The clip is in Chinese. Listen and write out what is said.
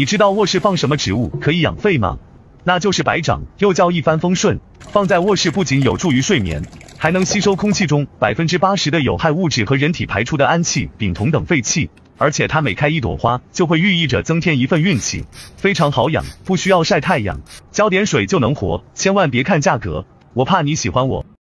你知道卧室放什么植物可以养肺吗？那就是白掌，又叫一帆风顺。放在卧室不仅有助于睡眠，还能吸收空气中 80% 的有害物质和人体排出的氨气、丙酮等废气。而且它每开一朵花，就会寓意着增添一份运气，非常好养，不需要晒太阳，浇点水就能活。千万别看价格，我怕你喜欢我。